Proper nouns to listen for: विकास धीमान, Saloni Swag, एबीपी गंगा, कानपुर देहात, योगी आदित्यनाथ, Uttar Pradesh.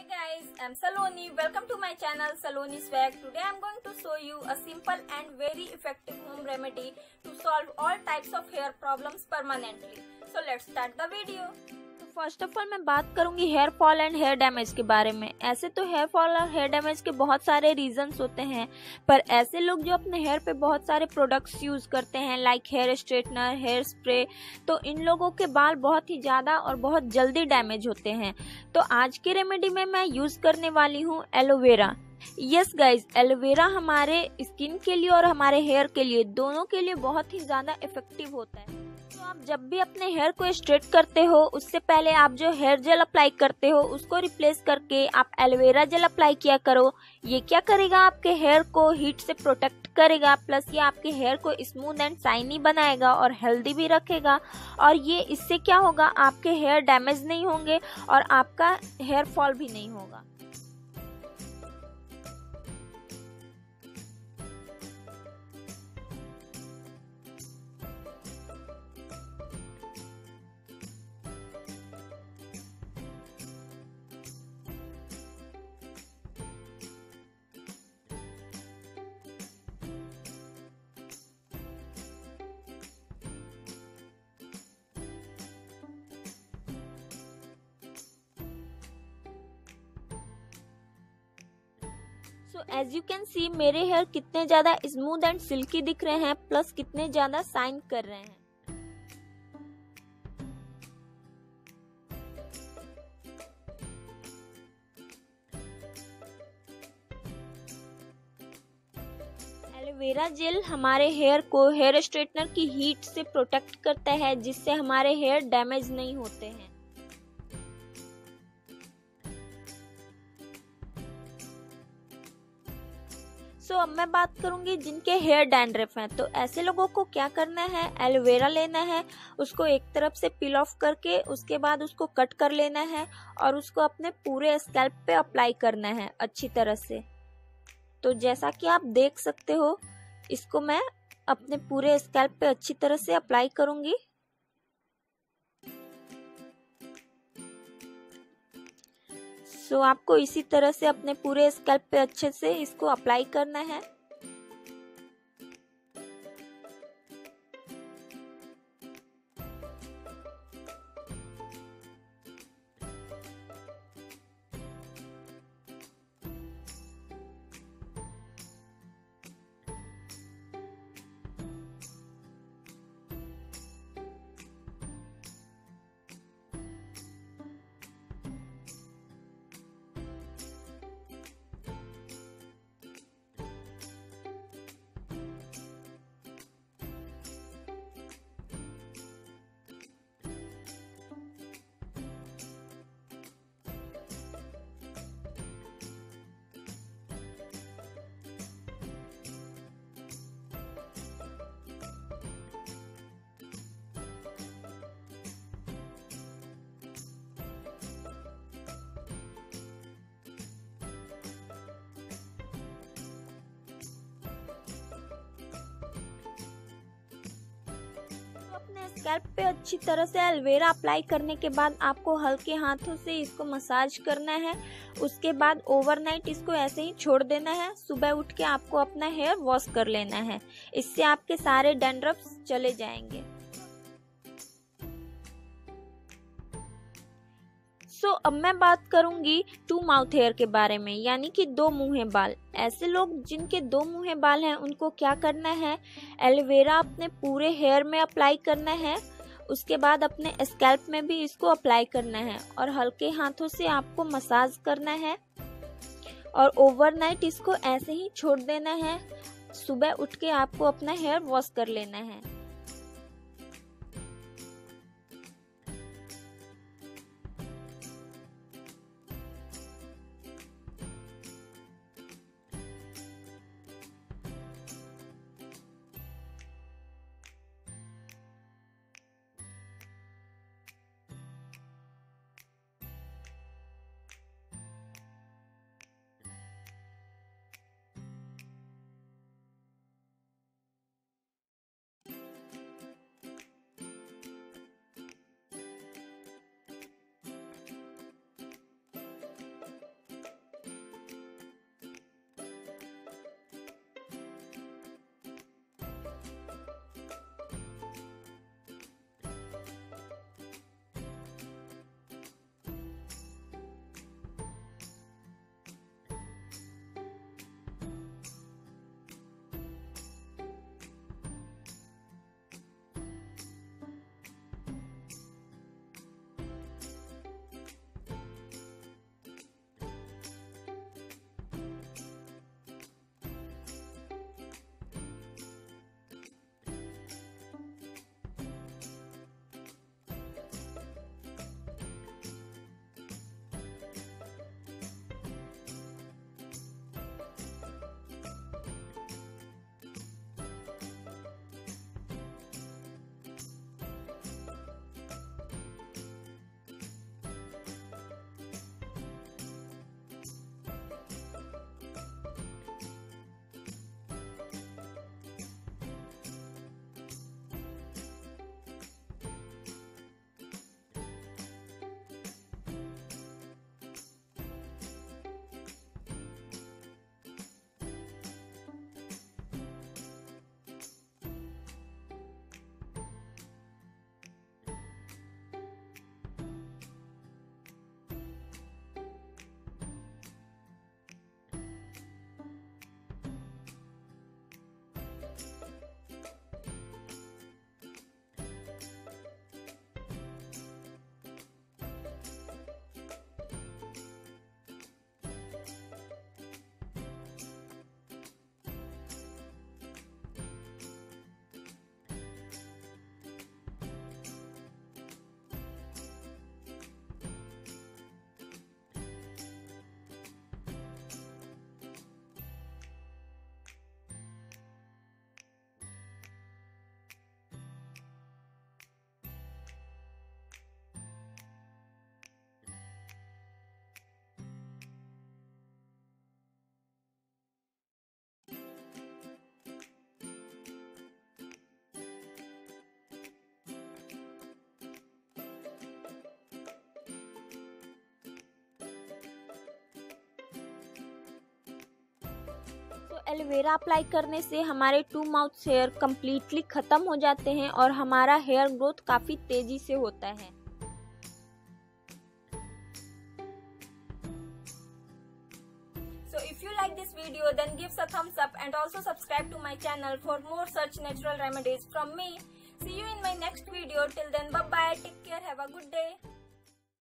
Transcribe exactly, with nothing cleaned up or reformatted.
Hey guys, I'm Saloni. Welcome to my channel Saloni Swag. Today I'm going to show you a simple and very effective home remedy to solve all types of hair problems permanently. So let's start the video. So first of all मैं बात करूंगी hair fall and hair damage के बारे में। ऐसे तो hair fall और hair damage के बहुत सारे रीजंस होते हैं, पर ऐसे लोग जो अपने हेयर पे बहुत सारे प्रोडक्ट्स यूज करते हैं like hair straightener, hair spray, तो इन लोगों के बाल बहुत ही ज़्यादा और बहुत जल्दी डैमेज होते हैं। तो आज के रेमेडी में मैं यूज़ करने वाली हूँ एलोवेरा। यस गाइज, एलोवेरा हमारे स्किन के लिए और हमारे हेयर के लिए, दोनों के लिए बहुत ही ज़्यादा इफेक्टिव होता है। तो आप जब भी अपने हेयर को स्ट्रेट करते हो उससे पहले आप जो हेयर जेल अप्लाई करते हो उसको रिप्लेस करके आप एलोवेरा जेल अप्लाई किया करो। ये क्या करेगा, आपके हेयर को हीट से प्रोटेक्ट करेगा, प्लस ये आपके हेयर को स्मूथ एंड शाइनी बनाएगा और हेल्दी भी रखेगा। और ये इससे क्या होगा, आपके हेयर डैमेज नहीं होंगे और आपका हेयर फॉल भी नहीं होगा। So as you can see मेरे हेयर कितने ज़्यादा स्मूथ एंड सिल्की दिख रहे हैं, प्लस कितने ज़्यादा शाइन कर रहे हैं। एलोवेरा जेल हमारे हेयर को हेयर स्ट्रेटनर की हीट से प्रोटेक्ट करता है, जिससे हमारे हेयर डैमेज नहीं होते हैं। तो अब मैं बात करूंगी जिनके हेयर डैंड्रफ हैं, तो ऐसे लोगों को क्या करना है, एलोवेरा लेना है, उसको एक तरफ से पील ऑफ करके उसके बाद उसको कट कर लेना है और उसको अपने पूरे स्कैल्प पे अप्लाई करना है अच्छी तरह से। तो जैसा कि आप देख सकते हो इसको मैं अपने पूरे स्कैल्प पे अच्छी तरह से अप्लाई करूंगी। तो so, आपको इसी तरह से अपने पूरे स्कैल्प पे अच्छे से इसको अप्लाई करना है। स्कैल्प पे अच्छी तरह से एलोवेरा अप्लाई करने के बाद आपको हल्के हाथों से इसको मसाज करना है। उसके बाद ओवरनाइट इसको ऐसे ही छोड़ देना है। सुबह उठ के आपको अपना हेयर वॉश कर लेना है, इससे आपके सारे डैंड्रफ चले जाएंगे। सो so, अब मैं बात करूंगी टू माउथ हेयर के बारे में, यानी कि दो मुँहे बाल। ऐसे लोग जिनके दो मुँहे बाल हैं उनको क्या करना है, एलोवेरा अपने पूरे हेयर में अप्लाई करना है, उसके बाद अपने स्कैल्प में भी इसको अप्लाई करना है और हल्के हाथों से आपको मसाज करना है और ओवरनाइट इसको ऐसे ही छोड़ देना है। सुबह उठ के आपको अपना हेयर वॉश कर लेना है। एलोवेरा अप्लाई करने से हमारे टू माउथ हेयर कम्प्लीटली खत्म हो जाते हैं और हमारा हेयर ग्रोथ काफी तेजी से होता है। So if you like this video, then give us a thumbs up and also subscribe to my channel for more such natural remedies from me. See you in my next video. Till then, bye bye. Take care. Have a good day.